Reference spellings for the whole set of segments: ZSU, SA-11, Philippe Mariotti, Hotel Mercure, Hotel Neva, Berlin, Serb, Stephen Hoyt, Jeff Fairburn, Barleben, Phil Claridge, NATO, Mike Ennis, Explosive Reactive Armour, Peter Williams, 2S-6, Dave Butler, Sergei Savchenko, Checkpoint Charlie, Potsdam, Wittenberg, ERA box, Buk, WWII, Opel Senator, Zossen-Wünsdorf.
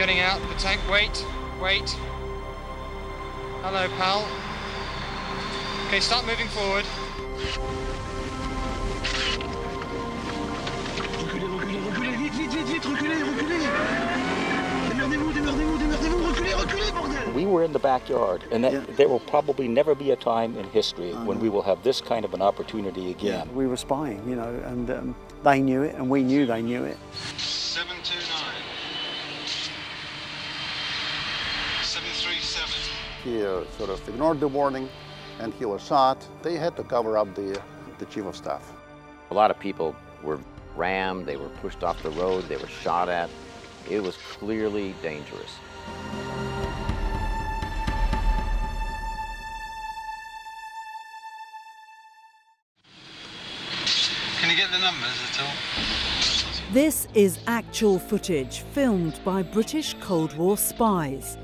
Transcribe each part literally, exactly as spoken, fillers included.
Getting out the tank. Wait, wait. Hello, pal. Okay, start moving forward. Reculez, reculez, reculez, vite, vite, vite, vite, reculez, reculez. Démerdez-vous, démerdez-vous, démerdez-vous, reculez, reculez, bordel. We were in the backyard, and that, yeah. There will probably never be a time in history um, when we will have this kind of an opportunity again. Yeah. We were spying, you know, and um, they knew it, and we knew they knew it. He uh, sort of ignored the warning, and he was shot. They had to cover up the, the chief of staff. A lot of people were rammed, they were pushed off the road, they were shot at. It was clearly dangerous. Can you get the numbers at all? This is actual footage filmed by British Cold War spies.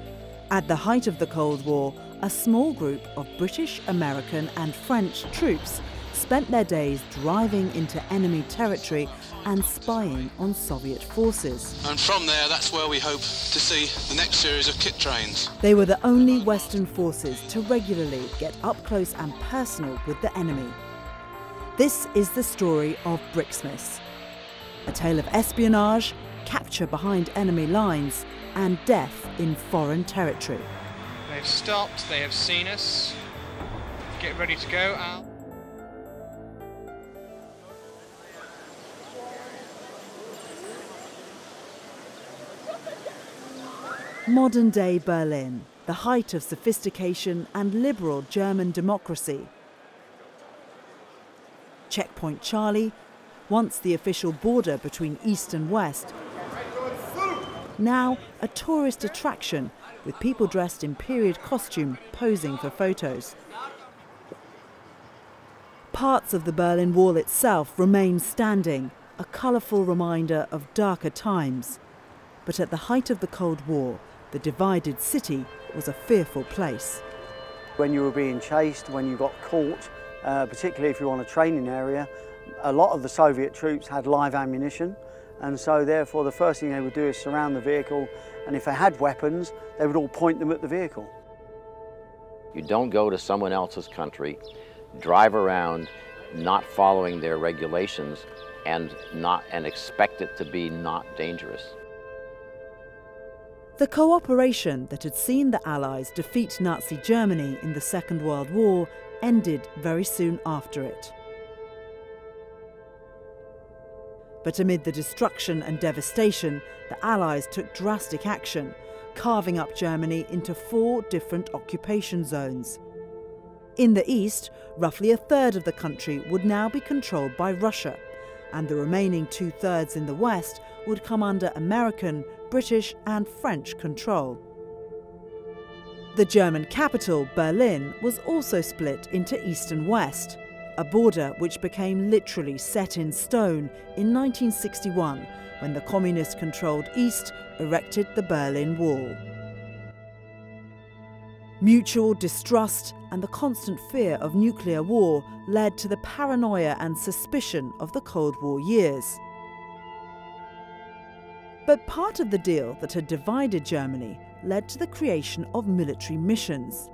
At the height of the Cold War, a small group of British, American and French troops spent their days driving into enemy territory and spying on Soviet forces. And from there, that's where we hope to see the next series of kit trains. They were the only Western forces to regularly get up close and personal with the enemy. This is the story of BRIXMIS, a tale of espionage, capture behind enemy lines, and death in foreign territory. They've stopped, they have seen us. Get ready to go out. Modern day Berlin, the height of sophistication and liberal German democracy. Checkpoint Charlie, once the official border between East and West, now a tourist attraction, with people dressed in period costume posing for photos. Parts of the Berlin Wall itself remain standing, a colourful reminder of darker times. But at the height of the Cold War, the divided city was a fearful place. When you were being chased, when you got caught, uh, particularly if you were on a training area, a lot of the Soviet troops had live ammunition. And so therefore the first thing they would do is surround the vehicle, and if they had weapons, they would all point them at the vehicle. You don't go to someone else's country, drive around not following their regulations and, not, and expect it to be not dangerous. The cooperation that had seen the Allies defeat Nazi Germany in the Second World War ended very soon after it. But amid the destruction and devastation, the Allies took drastic action, carving up Germany into four different occupation zones. In the east, roughly a third of the country would now be controlled by Russia, and the remaining two-thirds in the west would come under American, British and French control. The German capital, Berlin, was also split into east and west, a border which became literally set in stone in nineteen sixty-one when the communist-controlled East erected the Berlin Wall. Mutual distrust and the constant fear of nuclear war led to the paranoia and suspicion of the Cold War years. But part of the deal that had divided Germany led to the creation of military missions.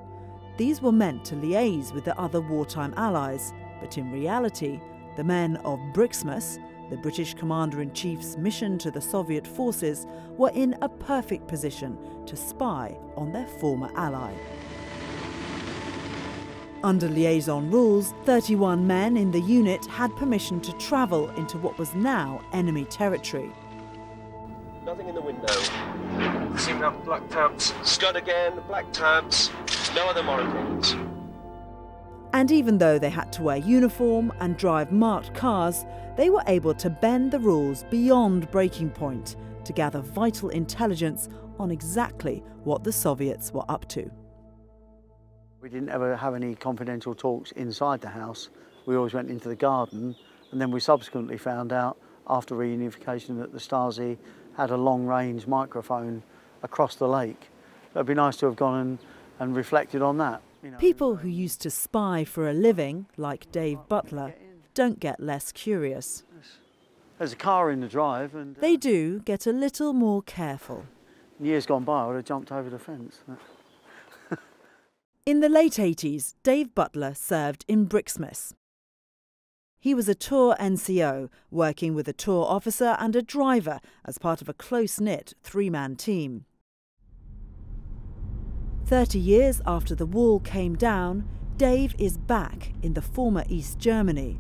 These were meant to liaise with the other wartime allies. But in reality, the men of BRIXMIS, the British Commander-in-Chief's mission to the Soviet forces, were in a perfect position to spy on their former ally. Under liaison rules, thirty-one men in the unit had permission to travel into what was now enemy territory. Nothing in the window. See enough black tabs. Scud again, black tabs. No other monocles. And even though they had to wear uniform and drive marked cars, they were able to bend the rules beyond breaking point to gather vital intelligence on exactly what the Soviets were up to. We didn't ever have any confidential talks inside the house. We always went into the garden, and then we subsequently found out after reunification that the Stasi had a long-range microphone across the lake. So it'd be nice to have gone and, and reflected on that. People who used to spy for a living, like Dave Butler, don't get less curious. There's a car in the drive and... Uh, they do get a little more careful. years gone by, I would have jumped over the fence. In the late eighties, Dave Butler served in BRIXMIS. He was a tour N C O, working with a tour officer and a driver as part of a close-knit three-man team. Thirty years after the wall came down, Dave is back in the former East Germany.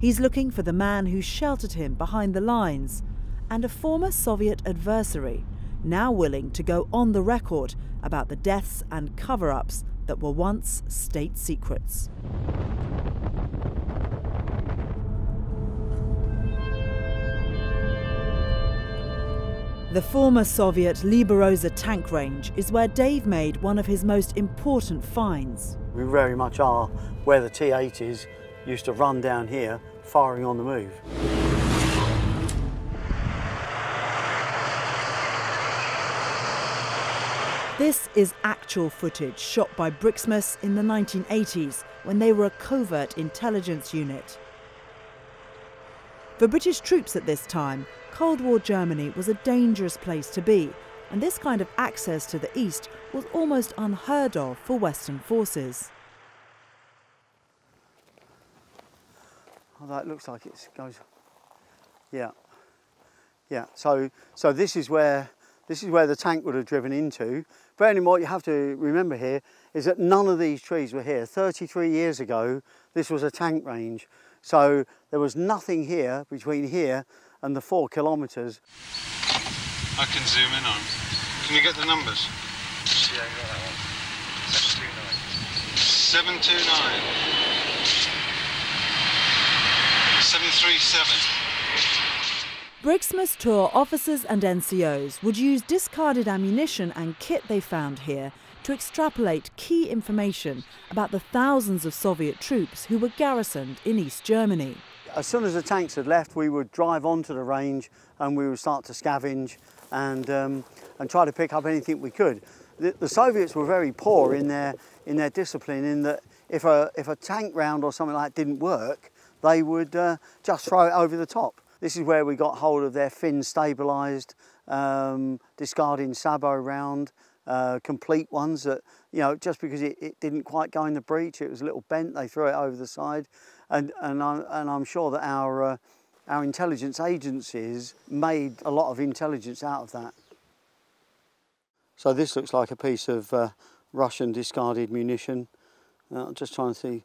He's looking for the man who sheltered him behind the lines, and a former Soviet adversary, now willing to go on the record about the deaths and cover-ups that were once state secrets. The former Soviet Lieberosa tank range is where Dave made one of his most important finds. We very much are where the T eighties used to run down here, firing on the move. This is actual footage shot by BRIXMIS in the nineteen eighties, when they were a covert intelligence unit. For British troops at this time, Cold War Germany was a dangerous place to be, and this kind of access to the east was almost unheard of for Western forces. Oh, that looks like it goes. Yeah, yeah. So, so this is where this is where the tank would have driven into. Bearing in mind, what you have to remember here is that none of these trees were here. thirty-three years ago, this was a tank range, so there was nothing here between here and the four kilometres. I can zoom in on. Can you get the numbers? Yeah, I got that one. seven two nine. seven two nine. seven three seven. BRIXMIS tour officers and N C Os would use discarded ammunition and kit they found here to extrapolate key information about the thousands of Soviet troops who were garrisoned in East Germany. As soon as the tanks had left, we would drive onto the range and we would start to scavenge and, um, and try to pick up anything we could. The, the Soviets were very poor in their, in their discipline, in that if a, if a tank round or something like that didn't work, they would uh, just throw it over the top. This is where we got hold of their fin stabilised, um, discarding sabot round, uh, complete ones that, you know, just because it, it didn't quite go in the breech, it was a little bent, they threw it over the side. And, and, I'm, and I'm sure that our, uh, our intelligence agencies made a lot of intelligence out of that. So this looks like a piece of uh, Russian discarded munition. Uh, I'm just trying to see,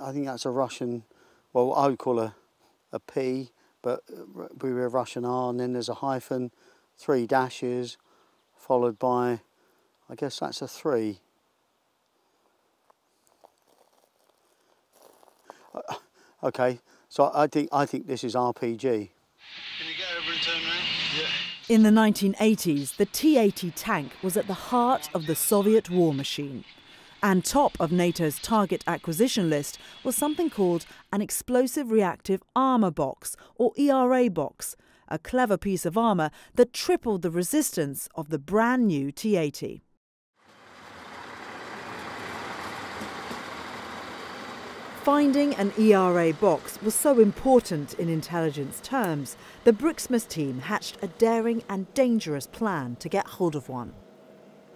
I think that's a Russian, well, I would call a, a P, but we were a Russian R, and then there's a hyphen, three dashes, followed by, I guess that's a three. Okay, so I think, I think this is R P G. Can you get over and turn around? Yeah. In the nineteen eighties, the T eighty tank was at the heart of the Soviet war machine. And top of NATO's target acquisition list was something called an explosive reactive armour box, or E R A box, a clever piece of armour that tripled the resistance of the brand new T eighty. Finding an E R A box was so important in intelligence terms, the BRIXMIS team hatched a daring and dangerous plan to get hold of one.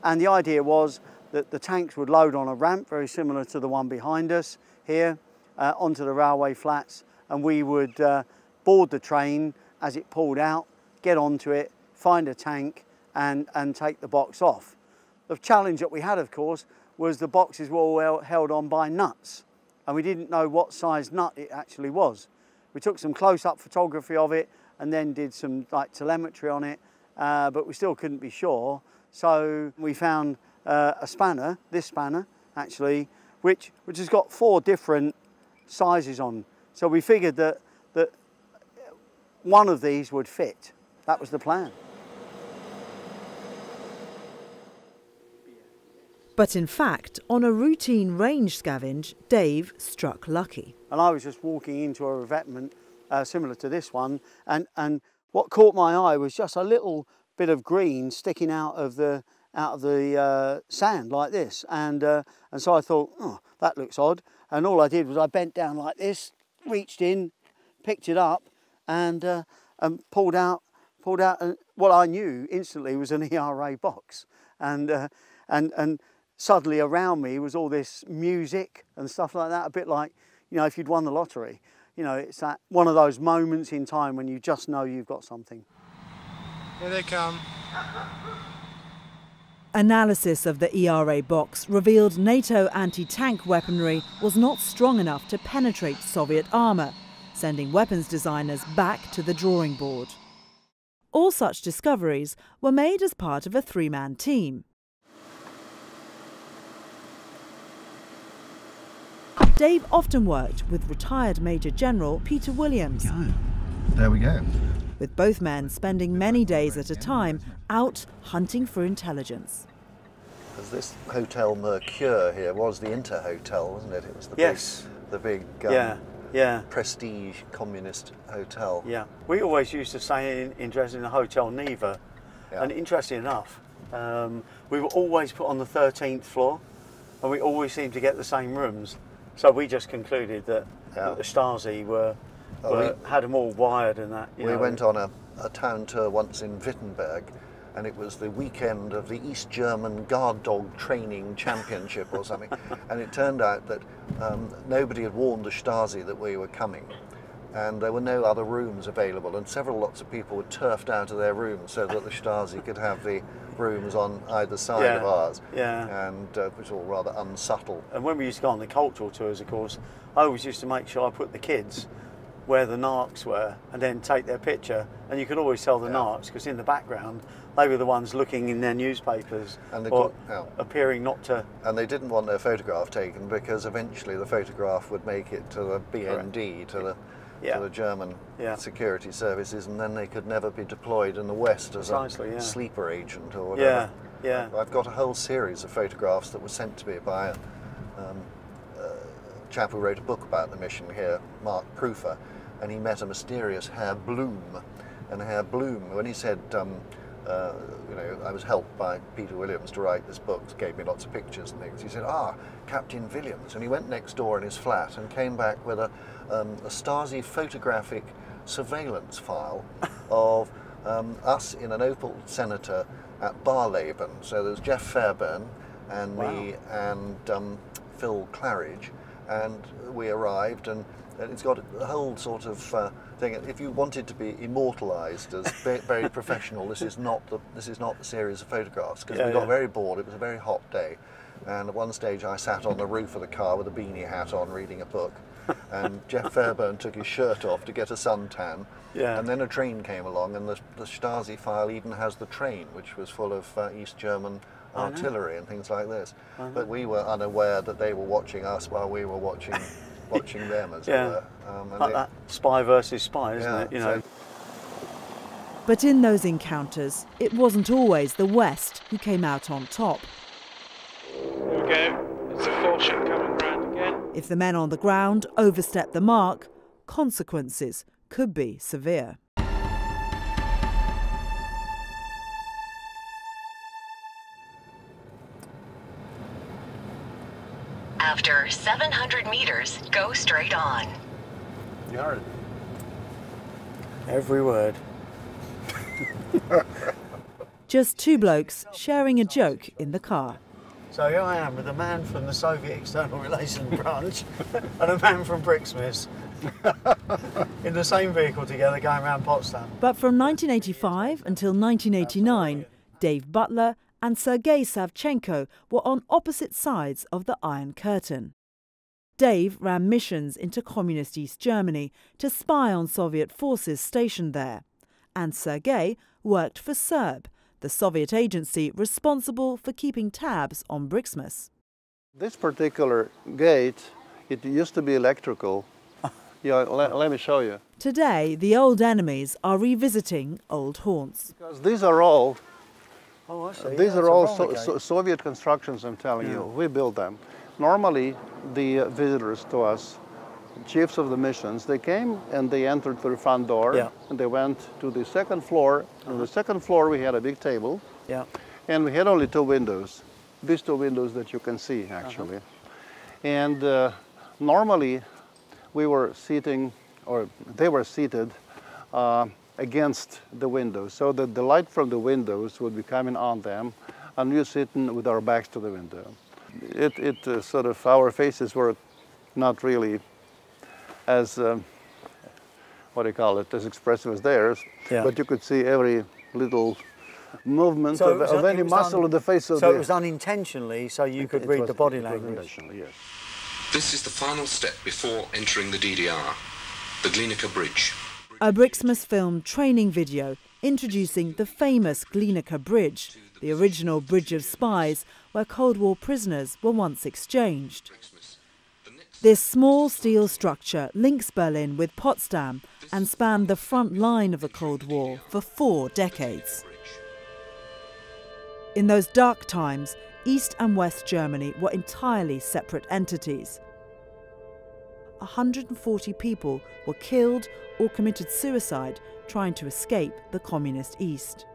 And the idea was that the tanks would load on a ramp, very similar to the one behind us here, uh, onto the railway flats, and we would uh, board the train as it pulled out, get onto it, find a tank, and, and take the box off. The challenge that we had, of course, was the boxes were all held on by nuts, and we didn't know what size nut it actually was. We took some close-up photography of it and then did some like telemetry on it, uh, but we still couldn't be sure. So we found uh, a spanner, this spanner actually, which, which has got four different sizes on. So we figured that, that one of these would fit. That was the plan. But in fact, on a routine range scavenge, Dave struck lucky. And I was just walking into a revetment uh, similar to this one, and, and what caught my eye was just a little bit of green sticking out of the, out of the uh, sand like this. And, uh, and so I thought, oh, that looks odd. And all I did was I bent down like this, reached in, picked it up, and, uh, and pulled out pulled out a, what I knew instantly was an E R A box, and uh, and and suddenly around me was all this music and stuff like that, a bit like, you know, if you'd won the lottery. You know, it's that one of those moments in time when you just know you've got something. Here they come. Analysis of the E R A box revealed NATO anti-tank weaponry was not strong enough to penetrate Soviet armour, sending weapons designers back to the drawing board. All such discoveries were made as part of a three-man team. Dave often worked with retired Major General Peter Williams. There we go. With both men spending many days at a time out hunting for intelligence. Because this Hotel Mercure here was the inter-hotel, wasn't it? It was the yes. big, the big um, yeah. Yeah. prestige communist hotel. Yeah, we always used to say in, in Dresden, the Hotel Neva. Yeah. And interesting enough, um, we were always put on the thirteenth floor, and we always seemed to get the same rooms. So we just concluded that, yeah. that the Stasi were... Oh, well, we, had them all wired and that. You we know. went on a, a town tour once in Wittenberg, and it was the weekend of the East German guard dog training championship or something, and it turned out that um, nobody had warned the Stasi that we were coming, and there were no other rooms available, and several lots of people were turfed out of their rooms so that the Stasi could have the rooms on either side yeah, of ours, yeah. and uh, it was all rather unsubtle. And when we used to go on the cultural tours, of course, I always used to make sure I put the kids where the narcs were and then take their picture, and you could always tell the yeah. narcs because in the background they were the ones looking in their newspapers and they or got, yeah. appearing not to. And they didn't want their photograph taken because eventually the photograph would make it to the B N D, to the, yeah. to the German yeah. security services, and then they could never be deployed in the West as Precisely, a yeah. sleeper agent or whatever. Yeah, yeah. I've got a whole series of photographs that were sent to me by a um, uh, chap who wrote a book about the mission here, Mark Proofer. And he met a mysterious Herr Bloom, and Herr Bloom, when he said, um, uh, you know, I was helped by Peter Williams to write this book, gave me lots of pictures and things, he said, ah, Captain Williams, and he went next door in his flat and came back with a, um, a Stasi photographic surveillance file of um, us in an Opel Senator at Barleben. So there's Jeff Fairburn and wow. me and um, Phil Claridge, and we arrived, and it's got a whole sort of uh, thing. If you wanted to be immortalised as very professional, this is not the this is not the series of photographs, because yeah, we got yeah. very bored. It was a very hot day, and at one stage I sat on the roof of the car with a beanie hat on, reading a book, and Jeff Fairburn took his shirt off to get a suntan. Yeah. And then a train came along, and the, the Stasi file even has the train, which was full of uh, East German artillery and things like this. But we were unaware that they were watching us while we were watching. Watching them as yeah. it were. Um, and like they, that spy versus spy, isn't yeah, it? You know. So. But in those encounters, it wasn't always the West who came out on top. Here we go. It's a caution coming round again. If the men on the ground overstepped the mark, consequences could be severe. After seven hundred meters, go straight on. You heard it. Every word. Just two blokes sharing a joke in the car. So here I am with a man from the Soviet External Relations branch and a man from BRIXMIS in the same vehicle together going around Potsdam. But from nineteen eighty-five until nineteen eighty-nine, Dave Butler and Sergei Savchenko were on opposite sides of the Iron Curtain. Dave ran missions into communist East Germany to spy on Soviet forces stationed there, and Sergei worked for Serb, the Soviet agency responsible for keeping tabs on BRIXMIS. This particular gate, it used to be electrical. Yeah, let, let me show you. Today, the old enemies are revisiting old haunts. Because these are all Oh, I see. These yeah, are all so, so, Soviet constructions, I'm telling yeah. you. We built them. Normally, the uh, visitors to us, chiefs of the missions, they came and they entered through the front door yeah. and they went to the second floor. On the second floor, we had a big table yeah. and we had only two windows. These two windows that you can see, actually. Uh-huh. And uh, normally, we were seating, or they were seated uh, against the windows, so that the light from the windows would be coming on them, and we were sitting with our backs to the window. It, it uh, sort of, our faces were not really as, um, what do you call it, as expressive as theirs, yeah. But you could see every little movement so of, was, of any muscle in the face of so the... So it was unintentionally, so you it, could it read was, the body language. Yes. This is the final step before entering the D D R, the Glienicke Bridge. A BRIXMIS film training video introducing the famous Glienicke Bridge, the original Bridge of Spies, where Cold War prisoners were once exchanged. This small steel structure links Berlin with Potsdam and spanned the front line of the Cold War for four decades. In those dark times, East and West Germany were entirely separate entities. one hundred forty people were killed or committed suicide trying to escape the communist East.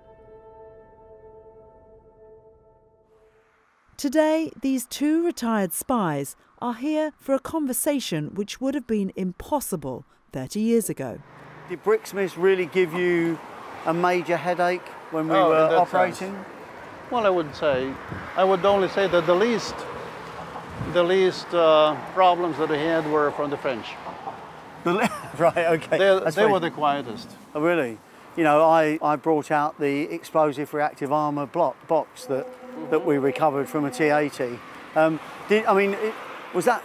Today, these two retired spies are here for a conversation which would have been impossible thirty years ago. Did BRIXMIS really give you a major headache when we oh, were operating? Sense. Well, I wouldn't say. I would only say that the least, the least uh, problems that I had were from the French. The right, okay. They, they were the quietest. Oh, really? You know, I, I brought out the explosive reactive armour block box that. that we recovered from a T eighty. Um, did, I mean, it, was that,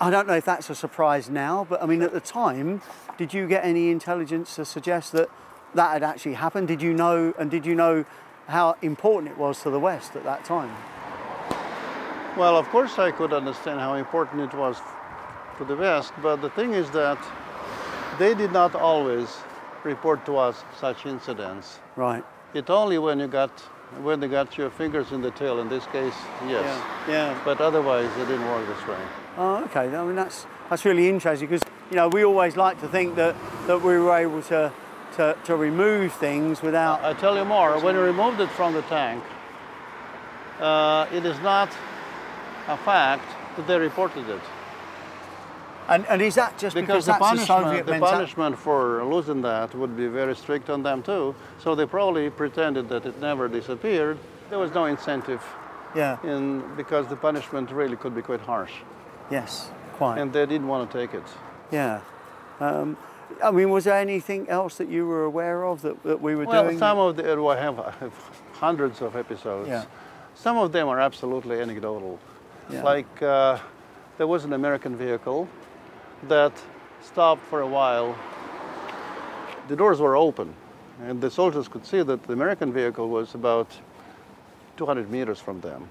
I don't know if that's a surprise now, but I mean, at the time, did you get any intelligence to suggest that that had actually happened? Did you know, and did you know how important it was to the West at that time? Well, of course I could understand how important it was to the West, but the thing is that they did not always report to us such incidents. Right. It only when you got when they got your fingers in the tail, in this case, yes. Yeah, yeah. But otherwise, it didn't work this way. Oh, okay. I mean, that's, that's really interesting because, you know, we always like to think that, that we were able to, to, to remove things without... I tell you more. When we removed it from the tank, uh, it is not a fact that they reported it. And, and is that just because, because the that's punishment, the Soviet the punishment for losing that would be very strict on them too. So they probably pretended that it never disappeared. There was no incentive. Yeah. In, because the punishment really could be quite harsh. Yes, quite. And they didn't want to take it. Yeah. Um, I mean, was there anything else that you were aware of that, that we were well, doing? Well, some of the, well, I have, I have hundreds of episodes. Yeah. Some of them are absolutely anecdotal. Yeah. Like, uh, there was an American vehicle that stopped for a while. The doors were open, and the soldiers could see that the American vehicle was about two hundred meters from them.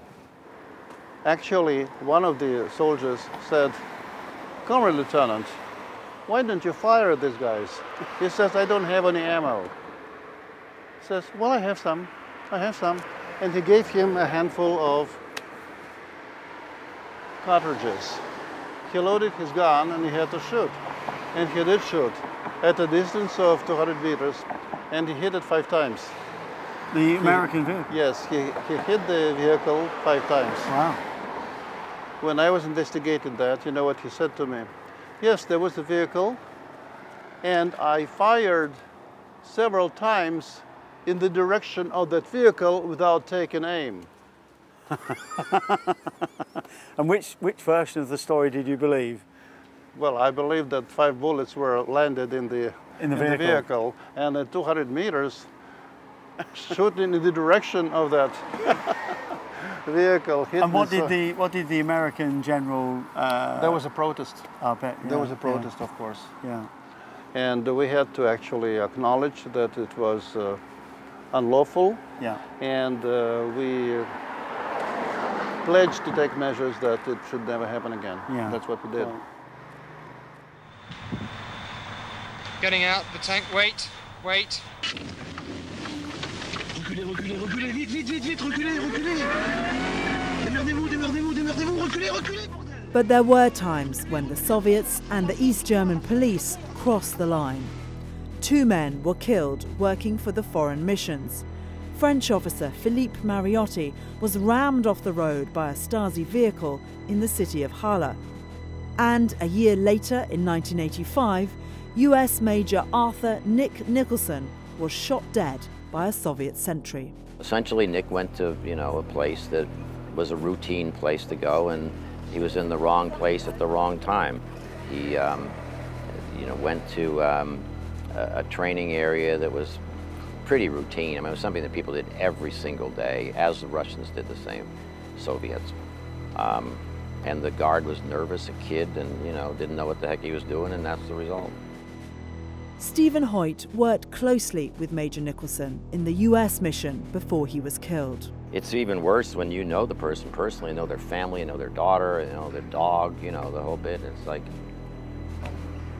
Actually, one of the soldiers said, "Comrade Lieutenant, why don't you fire at these guys?" He says, "I don't have any ammo." He says, "Well, I have some, I have some." And he gave him a handful of cartridges. He loaded his gun and he had to shoot. And he did shoot at a distance of two hundred meters and he hit it five times. The American vehicle? Yes, he, he hit the vehicle five times. Wow. When I was investigating that, you know what he said to me? Yes, there was a vehicle and I fired several times in the direction of that vehicle without taking aim. And which, which version of the story did you believe? Well, I believe that five bullets were landed in the, in the, in vehicle. the vehicle and at two hundred meters shooting in the direction of that vehicle. And what did, the, what did the American general... Uh, there was a protest. I bet. Yeah, there was a protest, yeah. Of course. Yeah. And we had to actually acknowledge that it was uh, unlawful. Yeah. And uh, we... Uh, pledged to take measures that it should never happen again. Yeah. That's what we did. Getting out the tank, wait, wait. Reculez, reculez, reculez, vite, vite, vite, vite, reculez, reculez. Démerdez-vous, démerdez-vous, démerdez-vous, reculez, reculez, bordel. But there were times when the Soviets and the East German police crossed the line. Two men were killed working for the foreign missions. French officer Philippe Mariotti was rammed off the road by a Stasi vehicle in the city of Halle. And a year later, in nineteen eighty-five, U S Major Arthur Nick Nicholson was shot dead by a Soviet sentry. Essentially, Nick went to, you know, a place that was a routine place to go, and he was in the wrong place at the wrong time. He, um, you know, went to um, a, a training area that was pretty routine. I mean, it was something that people did every single day, as the Russians did the same, Soviets. Um, and the guard was nervous, a kid, and, you know, didn't know what the heck he was doing, and that's the result. Stephen Hoyt worked closely with Major Nicholson in the U S mission before he was killed. It's even worse when you know the person personally, you know their family, you know their daughter, you know their dog, you know, the whole bit. It's like...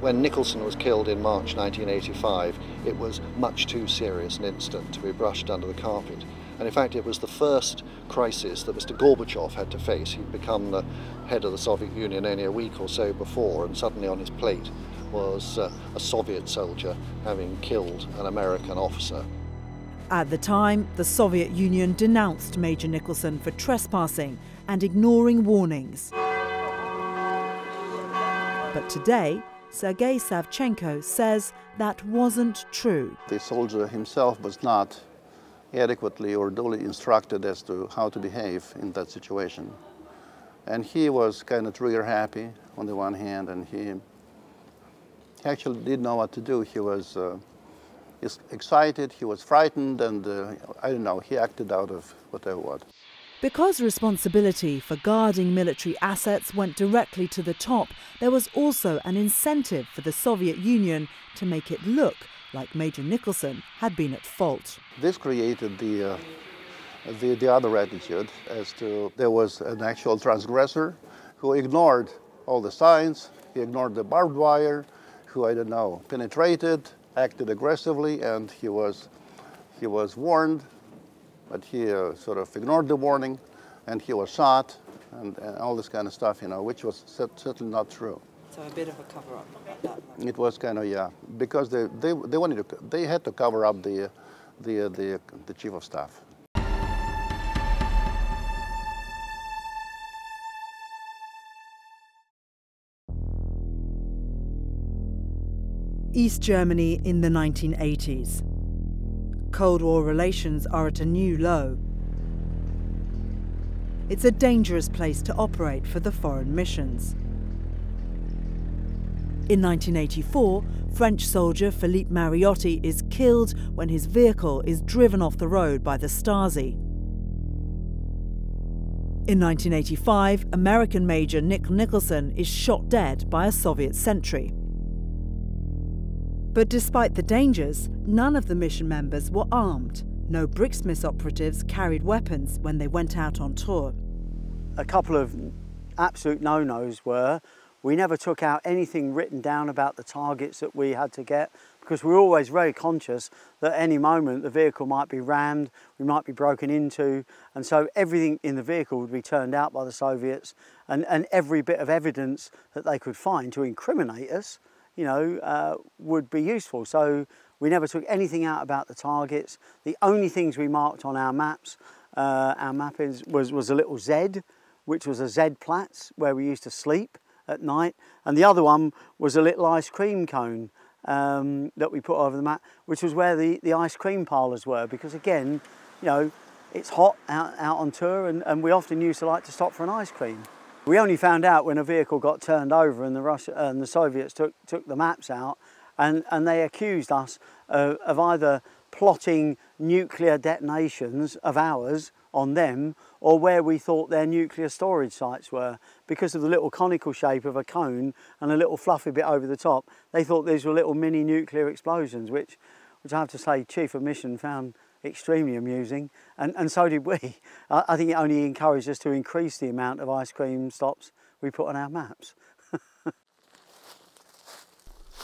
When Nicholson was killed in March nineteen eighty-five, it was much too serious an incident to be brushed under the carpet. And in fact, it was the first crisis that Mister Gorbachev had to face. He'd become the head of the Soviet Union only a week or so before, and suddenly on his plate was uh, a Soviet soldier having killed an American officer. At the time, the Soviet Union denounced Major Nicholson for trespassing and ignoring warnings. But today, Sergei Savchenko says that wasn't true. The soldier himself was not adequately or duly instructed as to how to behave in that situation. And he was kind of trigger happy on the one hand, and he actually didn't know what to do. He was uh, excited, he was frightened, and uh, I don't know, he acted out of whatever what. Because responsibility for guarding military assets went directly to the top, there was also an incentive for the Soviet Union to make it look like Major Nicholson had been at fault. This created the, uh, the, the other attitude, as to there was an actual transgressor who ignored all the signs, he ignored the barbed wire, who, I don't know, penetrated, acted aggressively, and he was, he was warned, but he uh, sort of ignored the warning, and he was shot, and, and all this kind of stuff, you know, which was certainly not true. So a bit of a cover-up at that moment. It was kind of, yeah, because they, they, they wanted to, they had to cover up the, the, the, the chief of staff. East Germany in the nineteen eighties. Cold War relations are at a new low. It's a dangerous place to operate for the foreign missions. In nineteen eighty-four, French soldier Philippe Mariotti is killed when his vehicle is driven off the road by the Stasi. In nineteen eighty-five, American Major Nick Nicholson is shot dead by a Soviet sentry. But despite the dangers, none of the mission members were armed. No BRIXMIS operatives carried weapons when they went out on tour. A couple of absolute no-nos were, we never took out anything written down about the targets that we had to get, because we were always very conscious that any moment the vehicle might be rammed, we might be broken into, and so everything in the vehicle would be turned out by the Soviets, and, and every bit of evidence that they could find to incriminate us, you know, uh, would be useful. So we never took anything out about the targets. The only things we marked on our maps, uh, our mappings, was, was a little Z, which was a Z-Platz, where we used to sleep at night. And the other one was a little ice cream cone um, that we put over the map, which was where the, the ice cream parlours were, because again, you know, it's hot out, out on tour, and, and we often used to like to stop for an ice cream. We only found out when a vehicle got turned over and the, Russia, and the Soviets took, took the maps out, and, and they accused us of, of either plotting nuclear detonations of ours on them, or where we thought their nuclear storage sites were. Because of the little conical shape of a cone and a little fluffy bit over the top, they thought these were little mini nuclear explosions, which, which I have to say, Chief of Mission found extremely amusing, and, and so did we. I, I think it only encouraged us to increase the amount of ice cream stops we put on our maps.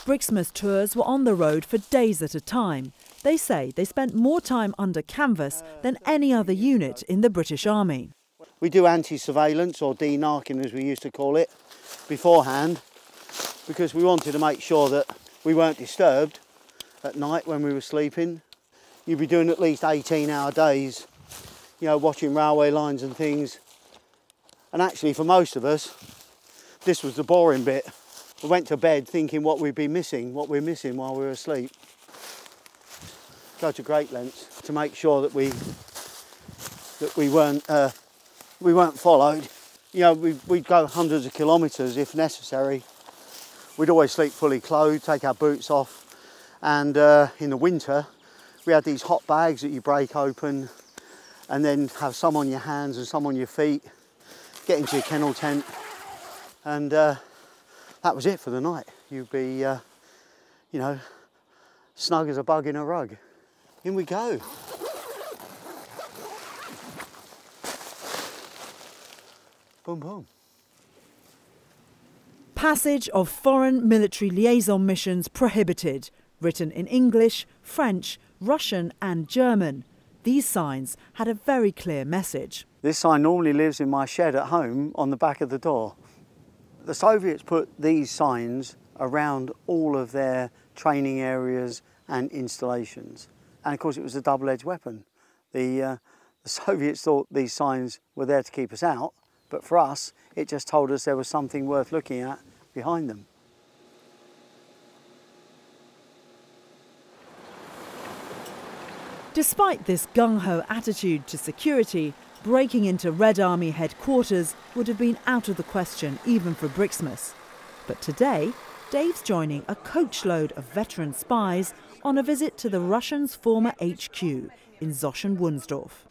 BRIXMIS tours were on the road for days at a time. They say they spent more time under canvas than any other unit in the British Army. We do anti-surveillance, or de-narking as we used to call it, beforehand, because we wanted to make sure that we weren't disturbed at night when we were sleeping. You'd be doing at least eighteen hour days, you know, watching railway lines and things. And actually, for most of us, this was the boring bit. We went to bed thinking what we'd be missing, what we're missing while we were asleep. Go to great lengths to make sure that we that we weren't uh, we weren't followed. You know, we'd, we'd go hundreds of kilometres if necessary. We'd always sleep fully clothed, take our boots off, and uh, in the winter we had these hot bags that you break open and then have some on your hands and some on your feet, get into your kennel tent, and uh, that was it for the night. You'd be, uh, you know, snug as a bug in a rug. In we go. Boom, boom. Passage of foreign military liaison missions prohibited, written in English, French, Russian and German. These signs had a very clear message. This sign normally lives in my shed at home on the back of the door. The Soviets put these signs around all of their training areas and installations. And of course it was a double-edged weapon. The, uh, the Soviets thought these signs were there to keep us out, but for us, it just told us there was something worth looking at behind them. Despite this gung-ho attitude to security, breaking into Red Army headquarters would have been out of the question even for BRIXMIS. But today, Dave's joining a coachload of veteran spies on a visit to the Russians' former H Q in Zossen-Wünsdorf.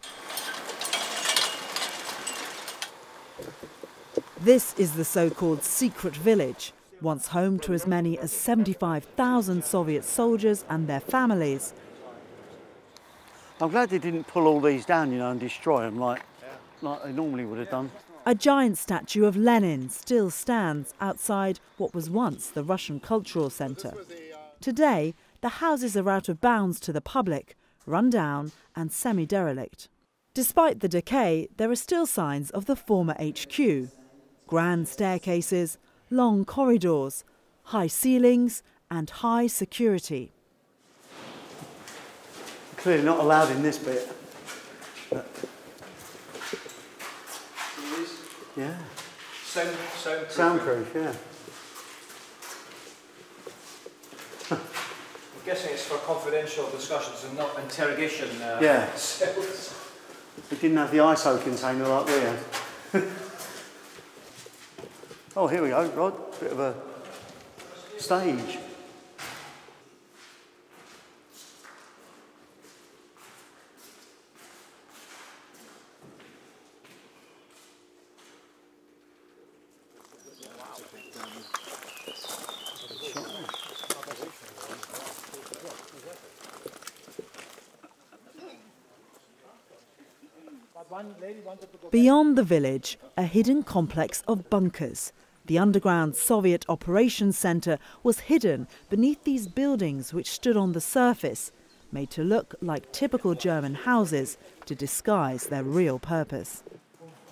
This is the so-called secret village, once home to as many as seventy-five thousand Soviet soldiers and their families. I'm glad they didn't pull all these down, you know, and destroy them like, like they normally would have done. A giant statue of Lenin still stands outside what was once the Russian Cultural Centre. Today, the houses are out of bounds to the public, run down and semi-derelict. Despite the decay, there are still signs of the former H Q. Grand staircases, long corridors, high ceilings and high security. Clearly not allowed in this bit. But... yeah. Sound, soundproof. Soundproof, yeah. I'm guessing it's for confidential discussions and not interrogation. Uh, yeah. Cells. We didn't have the I S O container like we had. Oh, here we go, Rod. Bit of a stage. Beyond the village, a hidden complex of bunkers. The underground Soviet operations centre was hidden beneath these buildings which stood on the surface, made to look like typical German houses to disguise their real purpose.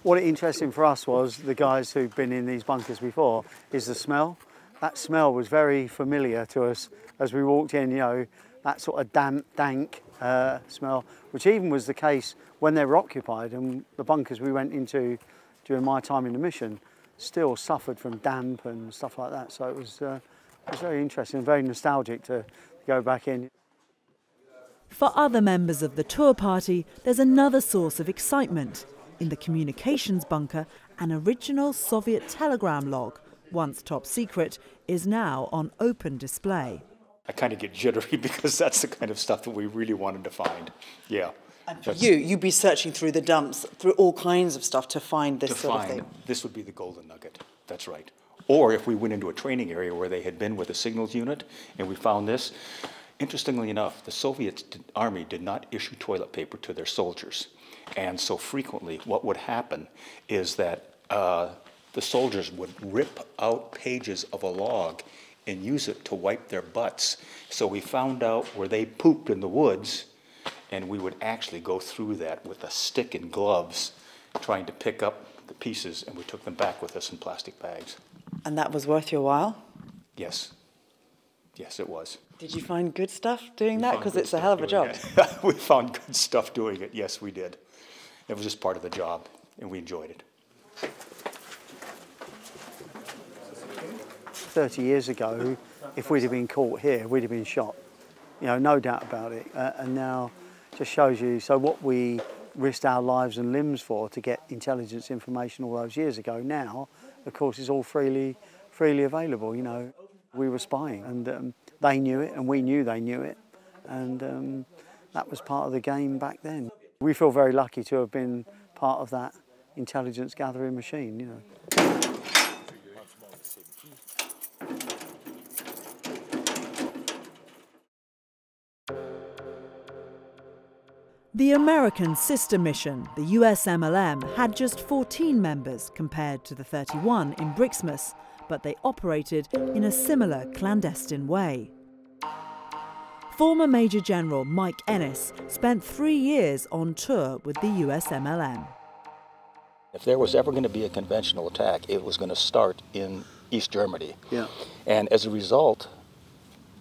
What interesting for us was, the guys who'd been in these bunkers before, is the smell. That smell was very familiar to us as we walked in, you know, that sort of damp, dank uh, smell, which even was the case when they were occupied, and the bunkers we went into during my time in the mission still suffered from damp and stuff like that. So it was, uh, it was very interesting and very nostalgic to go back in. For other members of the tour party, there's another source of excitement. In the communications bunker, an original Soviet telegram log, once top secret, is now on open display. I kind of get jittery because that's the kind of stuff that we really wanted to find. Yeah. And for you, you'd be searching through the dumps, through all kinds of stuff to find this to sort find, of thing. This would be the golden nugget, that's right. Or if we went into a training area where they had been with a signals unit and we found this. Interestingly enough, the Soviet army did not issue toilet paper to their soldiers. And so frequently what would happen is that uh, the soldiers would rip out pages of a log and use it to wipe their butts. So we found out where they pooped in the woods, and we would actually go through that with a stick and gloves, trying to pick up the pieces, and we took them back with us in plastic bags. And that was worth your while? Yes. Yes, it was. Did you find good stuff doing that? Because it's a hell of a job. We found good stuff doing it, yes, we did. It was just part of the job, and we enjoyed it. thirty years ago, if we'd have been caught here, we'd have been shot. You know, no doubt about it. Uh, and now just shows you, so what we risked our lives and limbs for to get intelligence information all those years ago, now, of course, is all freely, freely available, you know. We were spying, and um, they knew it, and we knew they knew it. And um, that was part of the game back then. We feel very lucky to have been part of that intelligence gathering machine, you know. The American sister mission, the U S M L M, had just fourteen members compared to the thirty-one in BRIXMIS, but they operated in a similar clandestine way. Former Major General Mike Ennis spent three years on tour with the U S M L M. If there was ever going to be a conventional attack, it was going to start in East Germany. Yeah. And as a result,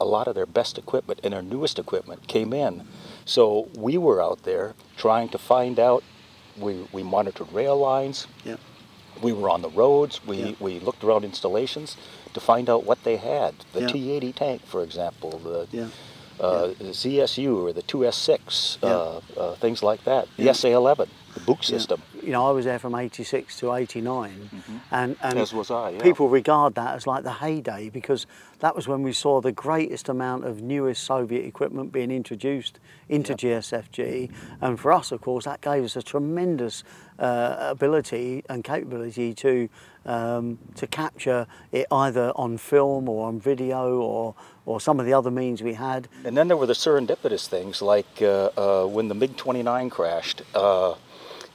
a lot of their best equipment and their newest equipment came in. So we were out there trying to find out. We, we monitored rail lines. Yeah. We were on the roads. We, yeah. we looked around installations to find out what they had. The yeah. T eighty tank, for example. The, yeah. Uh, yeah. the Z S U or the two S six, yeah. uh, uh, things like that. The yeah. S A eleven, the Buk system. Yeah. You know, I was there from eighty-six to eighty-nine, mm-hmm. and, and as was I, yeah. people regard that as like the heyday, because that was when we saw the greatest amount of newest Soviet equipment being introduced into yep. G S F G, and for us, of course, that gave us a tremendous uh, ability and capability to um, to capture it either on film or on video or or some of the other means we had. And then there were the serendipitous things, like uh, uh, when the MiG twenty-nine crashed. Uh,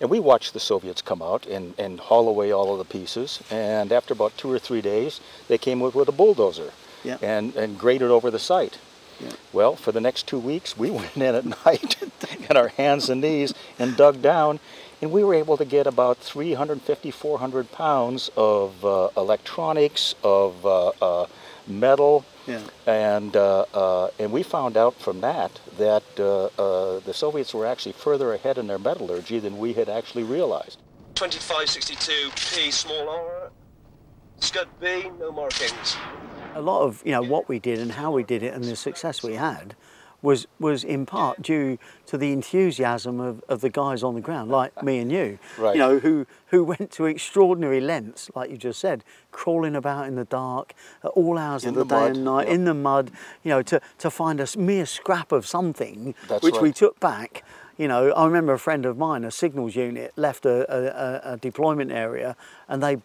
And we watched the Soviets come out and, and haul away all of the pieces. And after about two or three days, they came up with a bulldozer yeah. and, and graded over the site. Yeah. Well, for the next two weeks, we went in at night on our hands and knees and dug down. And we were able to get about three hundred fifty, four hundred pounds of uh, electronics, of uh, uh, metal. Yeah. And, uh, uh, and we found out from that that uh, uh, the Soviets were actually further ahead in their metallurgy than we had actually realized. twenty-five sixty-two P, small R, Scud B, no markings. A lot of, you know, what we did and how we did it and the success we had was, was in part due to the enthusiasm of, of the guys on the ground, like me and you, right. you know, who, who went to extraordinary lengths, like you just said, crawling about in the dark, at all hours in of the, the day mud. and night, yep. in the mud, you know, to, to find a mere scrap of something, That's which right. we took back. You know, I remember a friend of mine, a signals unit, left a, a, a deployment area, and they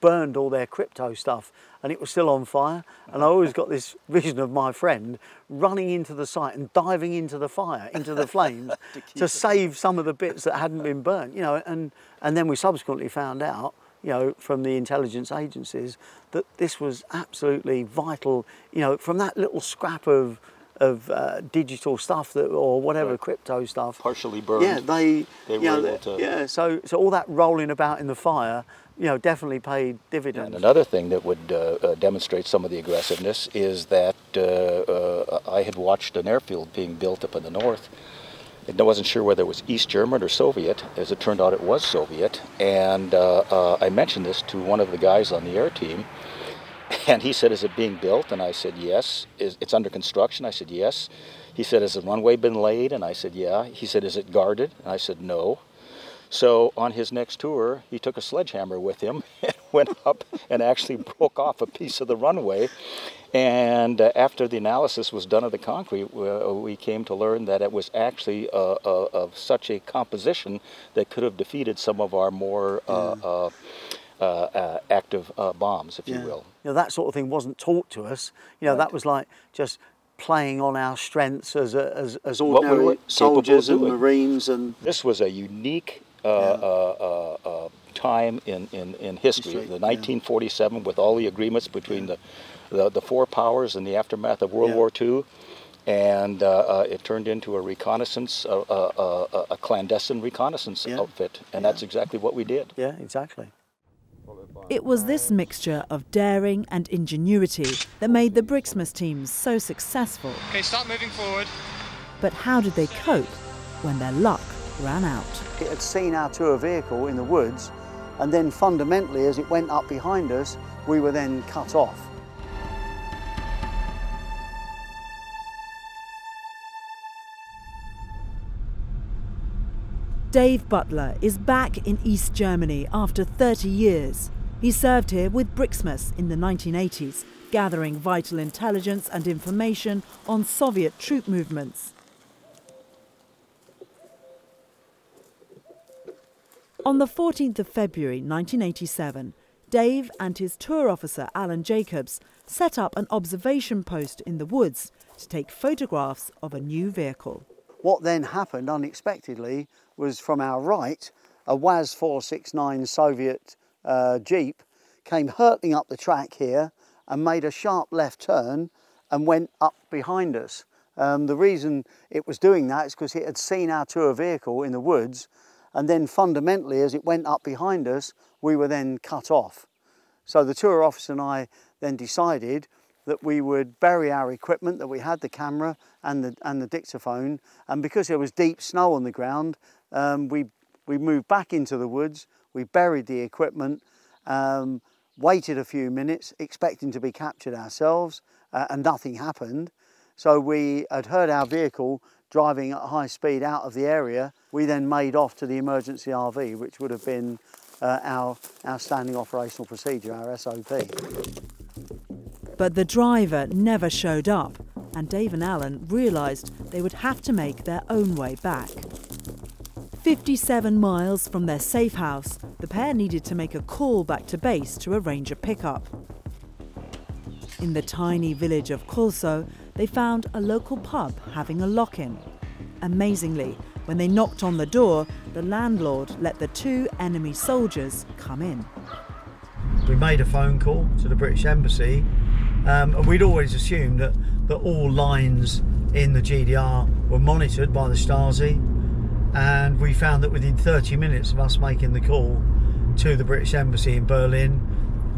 burned all their crypto stuff, and it was still on fire, and I always got this vision of my friend running into the site and diving into the fire, into the flames, to, to save some of the bits that hadn't been burnt, you know, and, and then we subsequently found out, you know, from the intelligence agencies that this was absolutely vital, you know, from that little scrap of of uh, digital stuff that, or whatever, right. crypto stuff. Partially burned. Yeah, they, they were know, able to... Yeah, so, so all that rolling about in the fire, you know, definitely paid dividends. And another thing that would uh, uh, demonstrate some of the aggressiveness is that uh, uh, I had watched an airfield being built up in the north, and I wasn't sure whether it was East German or Soviet. As it turned out, it was Soviet. And uh, uh, I mentioned this to one of the guys on the air team, and he said, is it being built? And I said, yes. Is, it's under construction? I said, yes. He said, has the runway been laid? And I said, yeah. He said, is it guarded? And I said, no. So on his next tour, he took a sledgehammer with him and went up and actually broke off a piece of the runway. And uh, after the analysis was done of the concrete, uh, we came to learn that it was actually uh, uh, of such a composition that could have defeated some of our more... Uh, yeah. uh, Uh, uh, active uh, bombs, if yeah. you will. You know, that sort of thing wasn't taught to us. You know, right. that was like just playing on our strengths as a, as, as ordinary we soldiers and Marines. And this was a unique uh, yeah. uh, uh, uh, time in, in, in history. history. The nineteen forty-seven, yeah. with all the agreements between yeah. the, the the four powers in the aftermath of World yeah. War Two, and uh, uh, it turned into a reconnaissance, uh, uh, uh, a clandestine reconnaissance yeah. outfit, and yeah. that's exactly what we did. Yeah, exactly. It was this mixture of daring and ingenuity that made the BRIXMIS teams so successful. Okay, start moving forward. But how did they cope when their luck ran out? It had seen our tour vehicle in the woods, and then fundamentally, as it went up behind us, we were then cut off. Dave Butler is back in East Germany after thirty years. He served here with BRIXMIS in the nineteen eighties, gathering vital intelligence and information on Soviet troop movements. On the fourteenth of February nineteen eighty-seven, Dave and his tour officer Alan Jacobs set up an observation post in the woods to take photographs of a new vehicle. What then happened unexpectedly was, from our right, a W A Z four sixty-nine Soviet uh, jeep came hurtling up the track here and made a sharp left turn and went up behind us. Um, the reason it was doing that is because it had seen our tour vehicle in the woods, and then fundamentally, as it went up behind us, we were then cut off. So the tour officer and I then decided that we would bury our equipment, that we had the camera and the, and the dictaphone, and because there was deep snow on the ground, um, we, we moved back into the woods, we buried the equipment, um, waited a few minutes, expecting to be captured ourselves, uh, and nothing happened. So we had heard our vehicle driving at high speed out of the area. We then made off to the emergency R V, which would have been uh, our, our standing operational procedure, our S O P. But the driver never showed up, and Dave and Alan realised they would have to make their own way back. fifty-seven miles from their safe house, the pair needed to make a call back to base to arrange a pickup. In the tiny village of Kolso, they found a local pub having a lock-in. Amazingly, when they knocked on the door, the landlord let the two enemy soldiers come in. We made a phone call to the British Embassy, um, and we'd always assumed that, that all lines in the G D R were monitored by the Stasi, and we found that within thirty minutes of us making the call to the British Embassy in Berlin,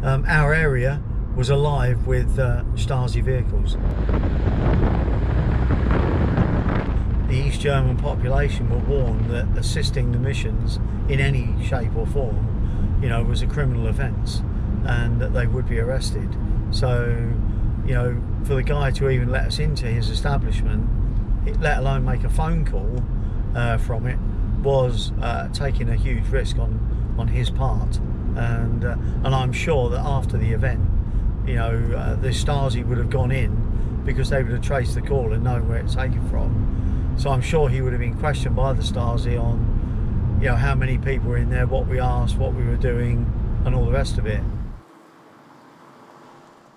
um, our area was alive with uh, Stasi vehicles. The East German population were warned that assisting the missions in any shape or form, you know, was a criminal offence and that they would be arrested. So, you know, for the guy to even let us into his establishment, let alone make a phone call uh, from it, was uh, taking a huge risk on, on his part. And, uh, and I'm sure that after the event, you know, uh, the Stasi would have gone in because they would have traced the call and known where it's taken from. So I'm sure he would have been questioned by the Stasi on, you know, how many people were in there, what we asked, what we were doing, and all the rest of it.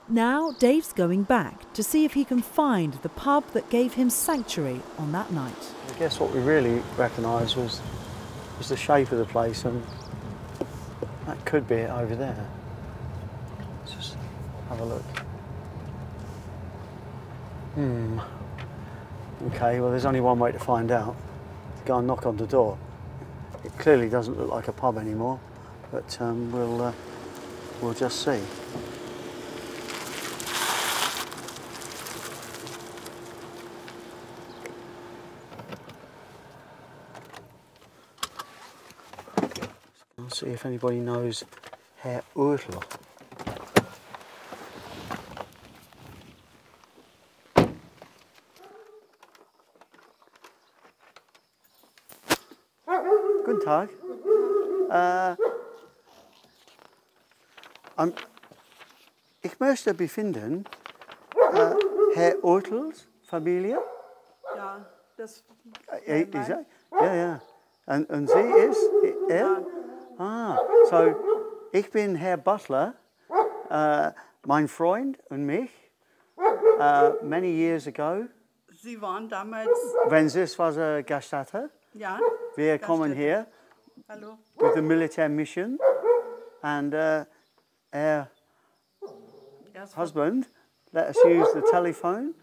Now Dave's going back to see if he can find the pub that gave him sanctuary on that night. I guess what we really recognised was, was the shape of the place, and that could be it over there. Have a look. Hmm. Okay, well, there's only one way to find out. To go and knock on the door. It clearly doesn't look like a pub anymore, but um, we'll uh, we'll just see. I'll see if anybody knows Herr Urtler. Uh, um, ich möchte befinden uh, Herr Urtels Familie. Ja, das. Äh, ist er? Ja, ja. Und, und sie ist er? Ah, so ich bin Herr Butler, uh, mein Freund und mich. Uh, many years ago. Sie waren damals. When this was a Gaststätte. Ja. Wir kommen hier. Hello. With the military mission, and uh, her yes, husband let us use the telephone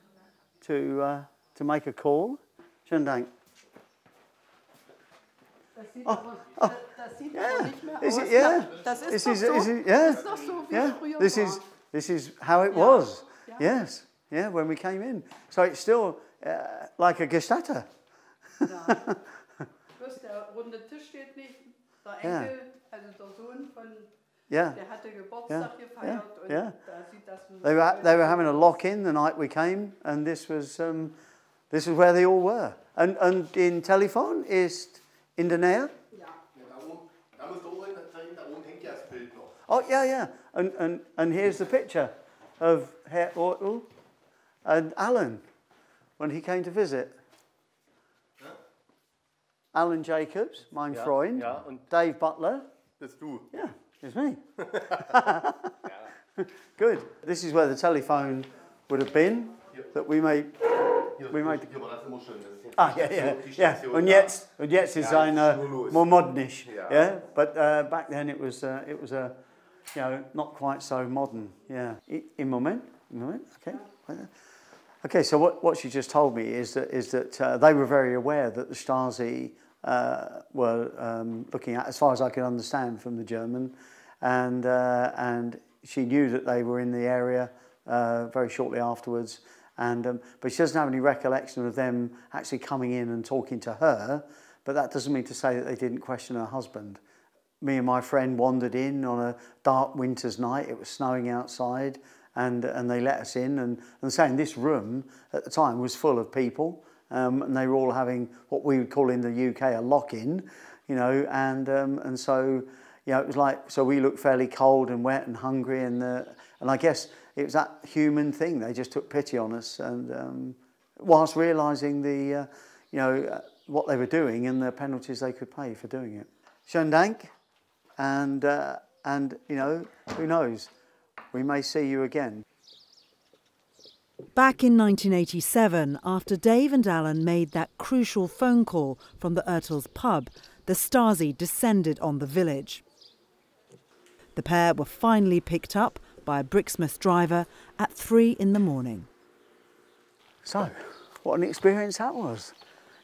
to uh, to make a call. Schönen oh, oh, yeah. Is it, yeah. This is, is it, yeah. Yeah. This is this is how it was. Yes. Yeah. When we came in, so it's still uh, like a Gestatter. Der runde Tisch steht nicht. Der Enkel, yeah. Also der Sohn von Yeah. Yeah. Yeah. Yeah. They were they were having a lock-in the night we came, and this was um, this is where they all were. And and in Telefon ist in der Nähe. Oh yeah, yeah. And and and here's the picture of Herr Urtler and Alan when he came to visit. Alan Jacobs, mein yeah, Freund, yeah, and Dave Butler. That's you. Yeah, it's me. Yeah. Good. This is where the telephone would have been that we made. We made the... Ah, yeah, yeah, yeah. And yet, and yet it's uh, more modernish. Yeah, but uh, back then it was uh, it was a uh, you know, not quite so modern. Yeah. In moment, in moment. Okay. Okay, so what, what she just told me is that, is that uh, they were very aware that the Stasi uh, were um, looking at, as far as I could understand from the German, and, uh, and she knew that they were in the area uh, very shortly afterwards, and, um, but she doesn't have any recollection of them actually coming in and talking to her, but that doesn't mean to say that they didn't question her husband. Me and my friend wandered in on a dark winter's night, it was snowing outside, And, and they let us in, and, and saying this room at the time was full of people, um, and they were all having what we would call in the U K a lock-in, you know, and um, and so, you know, it was like, so we looked fairly cold and wet and hungry, and uh, and I guess it was that human thing, they just took pity on us, and um, whilst realising the, uh, you know, uh, what they were doing and the penalties they could pay for doing it. Schönen Dank, and, uh, and, you know, who knows? We may see you again. Back in nineteen eighty-seven, after Dave and Alan made that crucial phone call from the Urtlers' pub, the Stasi descended on the village. The pair were finally picked up by a BRIXMIS driver at three in the morning. So, what an experience that was.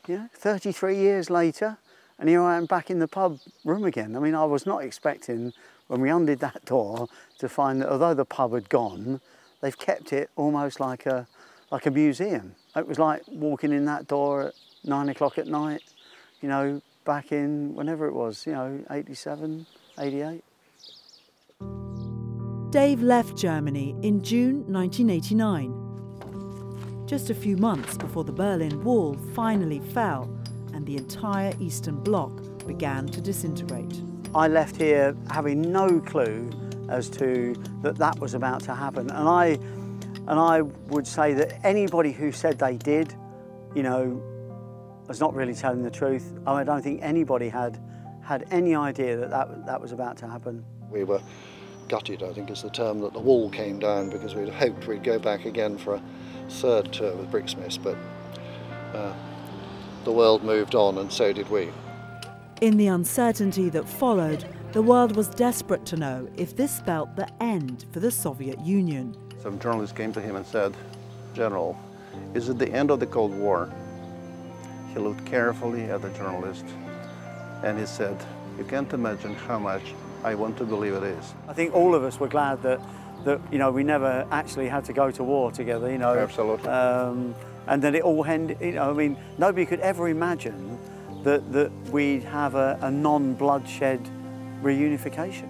Yeah, thirty-three years later, and here I am back in the pub room again. I mean, I was not expecting, when we undid that door, to find that although the pub had gone, they've kept it almost like a, like a museum. It was like walking in that door at nine o'clock at night, you know, back in whenever it was, you know, eighty-seven, eighty-eight. Dave left Germany in June nineteen eighty-nine, just a few months before the Berlin Wall finally fell and the entire Eastern Bloc began to disintegrate. I left here having no clue as to that that was about to happen, and I and I would say that anybody who said they did, you know, was not really telling the truth. I don't think anybody had had any idea that that, that was about to happen. We were gutted, I think is the term, that the wall came down, because we'd hoped we'd go back again for a third tour with BRIXMIS, but uh, the world moved on and so did we. In the uncertainty that followed, the world was desperate to know if this spelt the end for the Soviet Union. Some journalists came to him and said, "General, is it the end of the Cold War?" He looked carefully at the journalist and he said, "You can't imagine how much I want to believe it is." I think all of us were glad that, that you know, we never actually had to go to war together, you know. Absolutely. Um, and that it all ended, you know, I mean, nobody could ever imagine that, that we'd have a, a non-bloodshed reunification.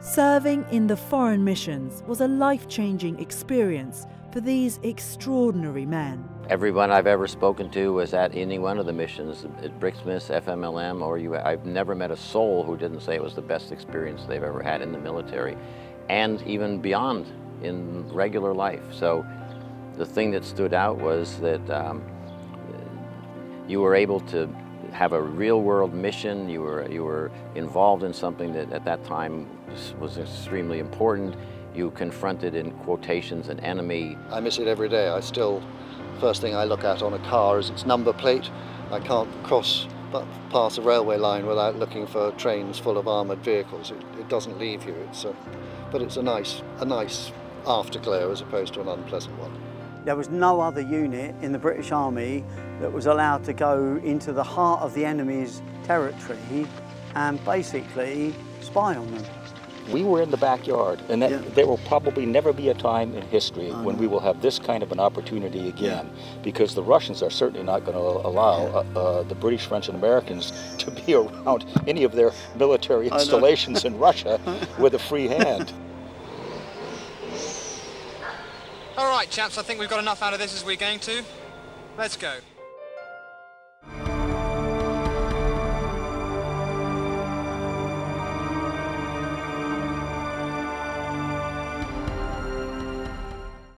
Serving in the foreign missions was a life-changing experience for these extraordinary men. Everyone I've ever spoken to was at any one of the missions, at BRIXMIS, F M L M, or U S I've never met a soul who didn't say it was the best experience they've ever had in the military, and even beyond in regular life. So the thing that stood out was that um, you were able to have a real-world mission. You were you were involved in something that at that time was extremely important. You confronted, in quotations, an enemy. I miss it every day. I still, first thing I look at on a car is its number plate. I can't cross past a railway line without looking for trains full of armoured vehicles. It, it doesn't leave you. It's a, but it's a nice a nice afterglow as opposed to an unpleasant one. There was no other unit in the British Army that was allowed to go into the heart of the enemy's territory and basically spy on them. we were in the backyard, and that, yeah. there will probably never be a time in history um, when we will have this kind of an opportunity again, yeah. because the Russians are certainly not going to allow yeah. uh, uh, the British, French, and Americans to be around any of their military installations in Russia with a free hand. All right, chaps, I think we've got enough out of this as we're going to. Let's go.